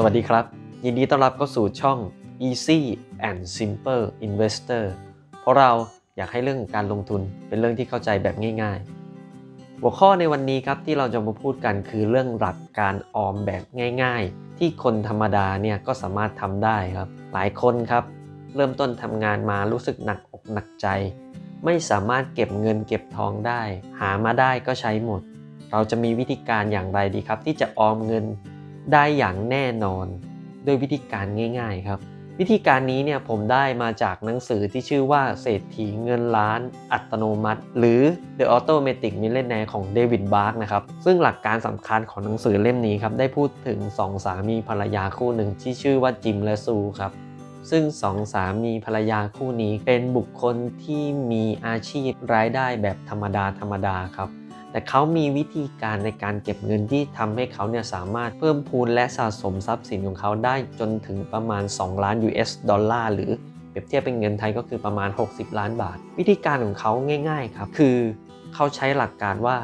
สวัสดีครับยินดีต้อนรับเข้าสู่ช่อง Easy and Simple Investor เพราะเราอยากให้เรื่องการลงทุนเป็นเรื่องที่เข้าใจแบบง่ายๆหัวข้อในวันนี้ครับที่เราจะมาพูดกันคือเรื่องหลักการออมแบบง่ายๆที่คนธรรมดาเนี่ยก็สามารถทำได้ครับหลายคนครับเริ่มต้นทำงานมารู้สึกหนักอกหนักใจไม่สามารถเก็บเงินเก็บทองได้หามาได้ก็ใช้หมดเราจะมีวิธีการอย่างไรดีครับที่จะออมเงินได้อย่างแน่นอนด้วยวิธีการง่ายๆครับวิธีการนี้เนี่ยผมได้มาจากหนังสือที่ชื่อว่าเศรษฐีเงินล้านอัตโนมัติหรือ The Automatic Millionaire ของ David Bach นะครับซึ่งหลักการสำคัญของหนังสือเล่มนี้ครับได้พูดถึง2 สามีภรรยาคู่หนึ่งที่ชื่อว่าจิมและซูครับซึ่ง2 สามีภรรยาคู่นี้เป็นบุคคลที่มีอาชีพรายได้แบบธรรมดาครับแต่เขามีวิธีการในการเก็บเงินที่ทำให้เขาเนี่ยสามารถเพิ่มพูนและสะสมทรัพย์สินของเขาได้จนถึงประมาณ2 ล้าน US ดอลลาร์หรือเปรียบเทียบเป็นเงินไทยก็คือประมาณ60 ล้านบาทวิธีการของเขาง่ายๆครับคือเขาใช้หลักการว่า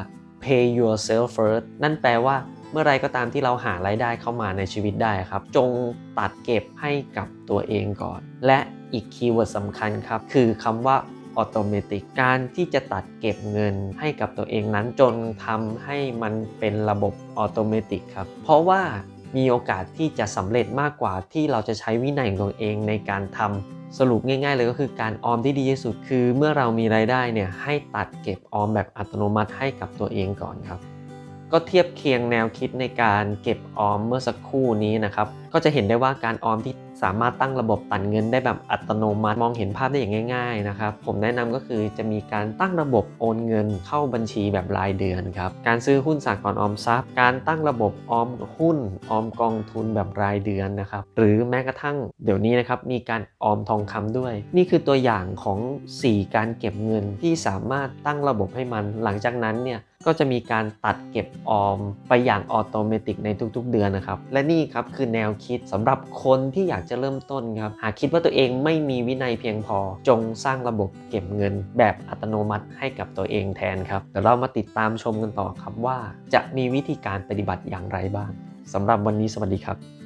pay yourself first นั่นแปลว่าเมื่อไรก็ตามที่เราหารายได้เข้ามาในชีวิตได้ครับจงตัดเก็บให้กับตัวเองก่อนและอีกคีย์เวิร์ดสำคัญครับคือคำว่าAutomatic การที่จะตัดเก็บเงินให้กับตัวเองนั้นจนทำให้มันเป็นระบบ Automatic ครับเพราะว่ามีโอกาสที่จะสำเร็จมากกว่าที่เราจะใช้วินัยของตัวเองในการทำสรุปง่ายๆเลยก็คือการออมที่ดีที่สุดคือเมื่อเรามีรายได้เนี่ยให้ตัดเก็บออมแบบอัตโนมัติให้กับตัวเองก่อนครับก็เทียบเคียงแนวคิดในการเก็บออมเมื่อสักครู่นี้นะครับก็จะเห็นได้ว่าการออมที่สามารถตั้งระบบตัดเงินได้แบบอัตโนมัติมองเห็นภาพได้อย่างง่ายๆนะครับผมแนะนำก็คือจะมีการตั้งระบบโอนเงินเข้าบัญชีแบบรายเดือนครับการซื้อหุ้นสหกรณ์ออมทรัพย์การตั้งระบบออมหุ้นออมกองทุนแบบรายเดือนนะครับหรือแม้กระทั่งเดี๋ยวนี้นะครับมีการออมทองคำด้วยนี่คือตัวอย่างของ4 การเก็บเงินที่สามารถตั้งระบบให้มันหลังจากนั้นเนี่ยก็จะมีการตัดเก็บออมไปอย่างออโตเมติกในทุกๆเดือนนะครับและนี่ครับคือแนวคิดสำหรับคนที่อยากจะเริ่มต้นครับหากคิดว่าตัวเองไม่มีวินัยเพียงพอจงสร้างระบบเก็บเงินแบบอัตโนมัติให้กับตัวเองแทนครับเดี๋ยวเรามาติดตามชมกันต่อครับว่าจะมีวิธีการปฏิบัติอย่างไรบ้างสำหรับวันนี้สวัสดีครับ